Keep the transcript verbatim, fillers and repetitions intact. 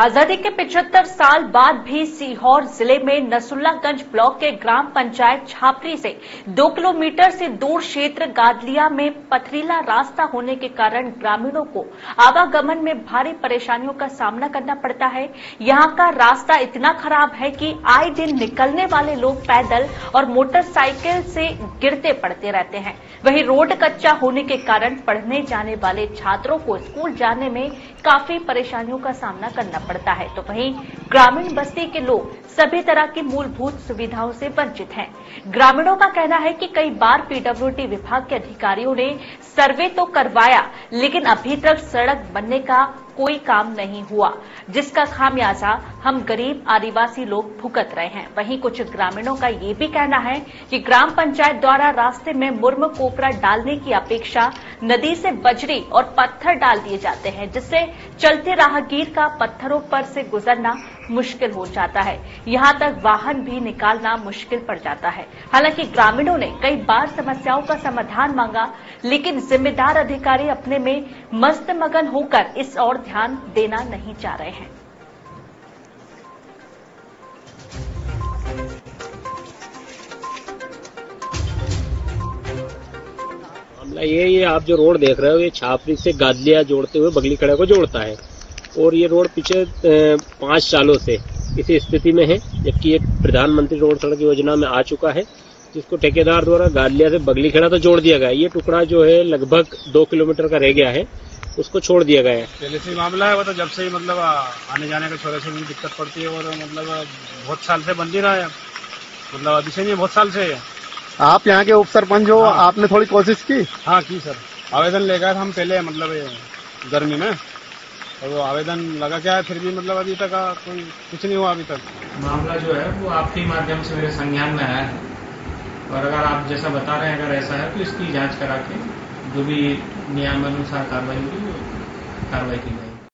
आजादी के पचहत्तर साल बाद भी सीहोर जिले में नसुल्लागंज ब्लॉक के ग्राम पंचायत छापरी से दो किलोमीटर से दूर क्षेत्र गादलिया में पथरीला रास्ता होने के कारण ग्रामीणों को आवागमन में भारी परेशानियों का सामना करना पड़ता है। यहां का रास्ता इतना खराब है कि आए दिन निकलने वाले लोग पैदल और मोटरसाइकिल से गिरते पड़ते रहते हैं। वहीं रोड कच्चा होने के कारण पढ़ने जाने वाले छात्रों को स्कूल जाने में काफी परेशानियों का सामना करना पड़ता है, तो वहीं ग्रामीण बस्ती के लोग सभी तरह की मूलभूत सुविधाओं से वंचित हैं। ग्रामीणों का कहना है कि कई बार पीडब्ल्यूडी विभाग के अधिकारियों ने सर्वे तो करवाया, लेकिन अभी तक सड़क बनने का कोई काम नहीं हुआ, जिसका खामियाजा हम गरीब आदिवासी लोग भुगत रहे हैं। वहीं कुछ ग्रामीणों का ये भी कहना है कि ग्राम पंचायत द्वारा रास्ते में मुर्म कोपरा डालने की अपेक्षा नदी से बजरी और पत्थर डाल दिए जाते हैं, जिससे चलते राहगीर का पत्थरों पर से गुजरना मुश्किल हो जाता है। यहाँ तक वाहन भी निकालना मुश्किल पड़ जाता है। हालांकि ग्रामीणों ने कई बार समस्याओं का समाधान मांगा, लेकिन जिम्मेदार अधिकारी अपने में मस्त मगन होकर इस ओर ध्यान देना नहीं चाह रहे हैं। मामला ये ये आप जो रोड देख रहे हो, ये छापरी से गादलिया जोड़ते हुए बगली खड़ा को जोड़ता है, और ये रोड पिछले पाँच सालों से इसी स्थिति में है, जबकि ये प्रधानमंत्री रोड सड़क योजना में आ चुका है, जिसको ठेकेदार द्वारा गादलिया से बगली खेड़ा तो जोड़ दिया गया। ये टुकड़ा जो है लगभग दो किलोमीटर का रह गया है, उसको छोड़ दिया गया है। पहले से मामला है वो, तो जब से मतलब आने जाने का छोरे से भी दिक्कत पड़ती है, और मतलब बहुत साल से बंद ही रहा है, मतलब अभी से नहीं, बहुत साल से है। आप यहाँ के उप सरपंच हो, हाँ। आपने थोड़ी कोशिश की? हाँ की सर, आवेदन लेकर हम पहले मतलब गर्मी में, और वो आवेदन लगा क्या है, फिर भी मतलब अभी तक कोई कुछ नहीं हुआ। अभी तक मामला जो है वो आपके माध्यम से मेरे संज्ञान में आया है, और अगर आप जैसा बता रहे हैं अगर ऐसा है तो इसकी जांच करा के जो भी नियमानुसार कार्रवाई होगी कार्रवाई की जाएगी।